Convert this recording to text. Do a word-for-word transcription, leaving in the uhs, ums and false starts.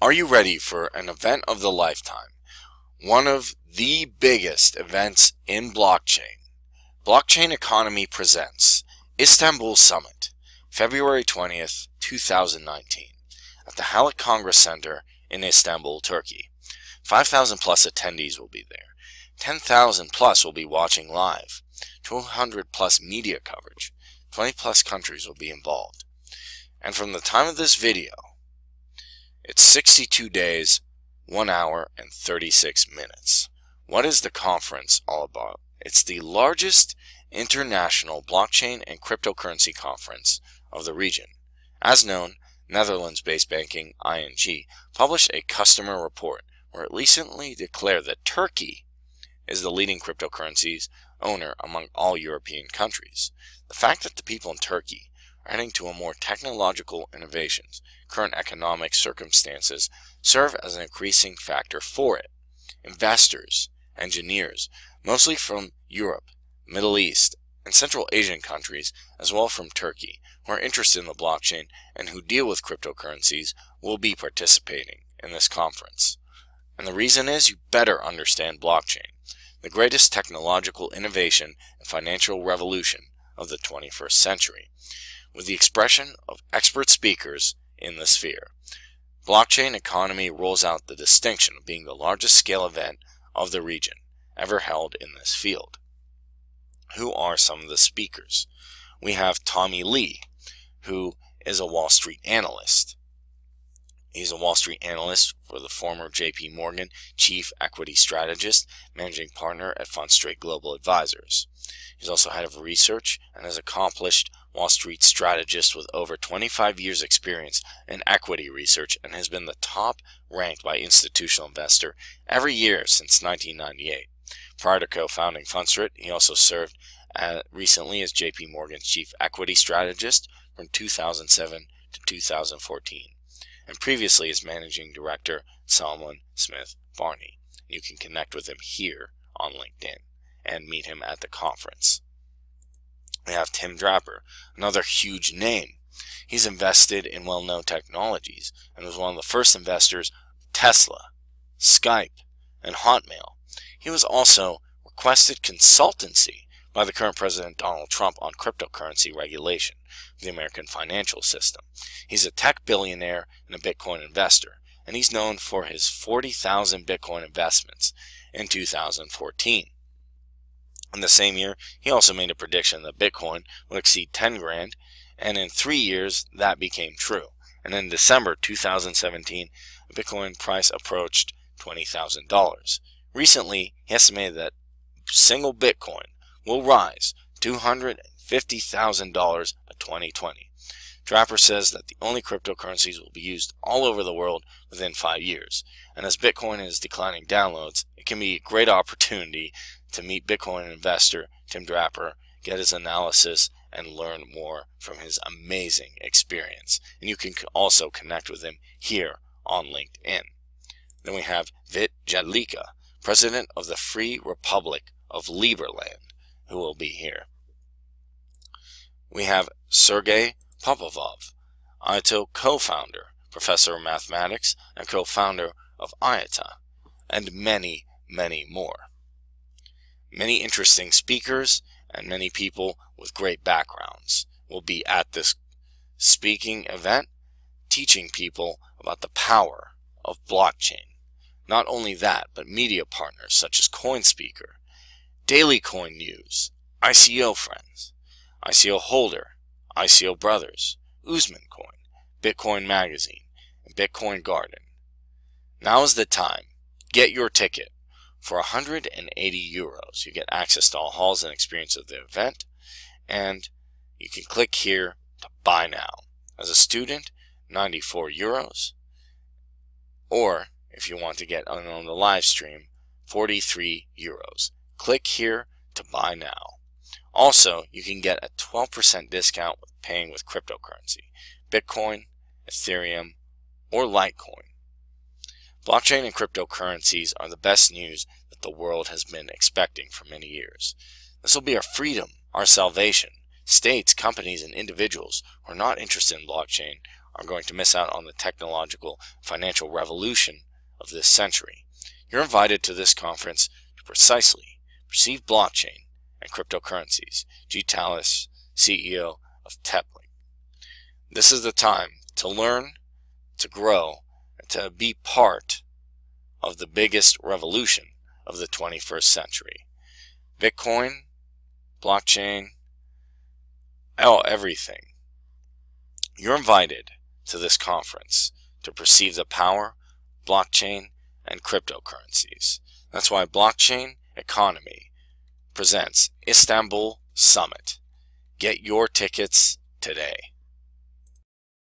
Are you ready for an event of the lifetime? One of the biggest events in blockchain. Blockchain Economy presents Istanbul Summit, February twentieth, two thousand nineteen, at the Halic Congress Center in Istanbul, Turkey. five thousand plus attendees will be there. ten thousand plus will be watching live. two hundred plus media coverage. twenty plus countries will be involved. And from the time of this video, it's sixty-two days, one hour and thirty-six minutes. What is the conference all about? It's the largest international blockchain and cryptocurrency conference of the region. As known, Netherlands-based banking I N G published a customer report where it recently declared that Turkey is the leading cryptocurrencies owner among all European countries. The fact that the people in Turkey are heading to a more technological innovations, current economic circumstances serve as an increasing factor for it. Investors, engineers, mostly from Europe, Middle East, and Central Asian countries, as well from Turkey, who are interested in the blockchain and who deal with cryptocurrencies, will be participating in this conference. And the reason is you better understand blockchain, the greatest technological innovation and financial revolution of the twenty-first century, with the expression of expert speakers in the sphere. Blockchain Economy rolls out the distinction of being the largest scale event of the region ever held in this field. Who are some of the speakers? We have Tommy Lee, who is a Wall Street analyst. He's a Wall Street analyst for the former J P Morgan Chief Equity Strategist, Managing Partner at Fundstrate Global Advisors. He's also head of research and has accomplished Wall Street strategist with over twenty-five years experience in equity research and has been the top ranked by institutional investor every year since nineteen ninety-eight. Prior to co-founding Fundstrate, he also served uh, recently as J P Morgan's chief equity strategist from two thousand seven to two thousand fourteen and previously as managing director Salomon Smith Barney. You can connect with him here on LinkedIn and meet him at the conference. We have Tim Draper, another huge name. He's invested in well-known technologies and was one of the first investors of Tesla, Skype, and Hotmail. He was also requested consultancy by the current President Donald Trump on cryptocurrency regulation of the American financial system. He's a tech billionaire and a Bitcoin investor, and he's known for his forty thousand Bitcoin investments in two thousand fourteen. In the same year, he also made a prediction that Bitcoin would exceed ten grand, and in three years, that became true. And in December two thousand seventeen, Bitcoin price approached twenty thousand dollars. Recently, he estimated that single Bitcoin will rise two hundred fifty thousand dollars by twenty twenty. Draper says that the only cryptocurrencies will be used all over the world within five years. And as Bitcoin is declining downloads, it can be a great opportunity to meet Bitcoin investor Tim Draper, get his analysis, and learn more from his amazing experience. And you can also connect with him here on LinkedIn. Then we have Vit Jedlicka, president of the Free Republic of Liberland, who will be here. We have Sergey Popov, I A T O co-founder, professor of mathematics, and co-founder of I A T A, and many, many more. Many interesting speakers and many people with great backgrounds will be at this speaking event teaching people about the power of blockchain. Not only that, but media partners such as CoinSpeaker, Daily Coin News, I C O Friends, I C O Holder, I C O Brothers, Usman Coin, Bitcoin Magazine, and Bitcoin Garden. Now is the time. Get your ticket. For one hundred eighty euros, you get access to all halls and experience of the event, and you can click here to buy now. As a student, ninety-four euros, or if you want to get on the live stream, forty-three euros. Click here to buy now. Also, you can get a twelve percent discount with paying with cryptocurrency, Bitcoin, Ethereum, or Litecoin. Blockchain and cryptocurrencies are the best news that the world has been expecting for many years. This will be our freedom, our salvation. States, companies, and individuals who are not interested in blockchain are going to miss out on the technological financial revolution of this century. You're invited to this conference to precisely perceive blockchain and cryptocurrencies. G. Talis, C E O of Teplink. This is the time to learn, to grow, and to be part of the biggest revolution of the twenty-first century. Bitcoin, blockchain, oh, everything. You're invited to this conference to perceive the power, blockchain, and cryptocurrencies. That's why Blockchain Economy presents Istanbul Summit. Get your tickets today.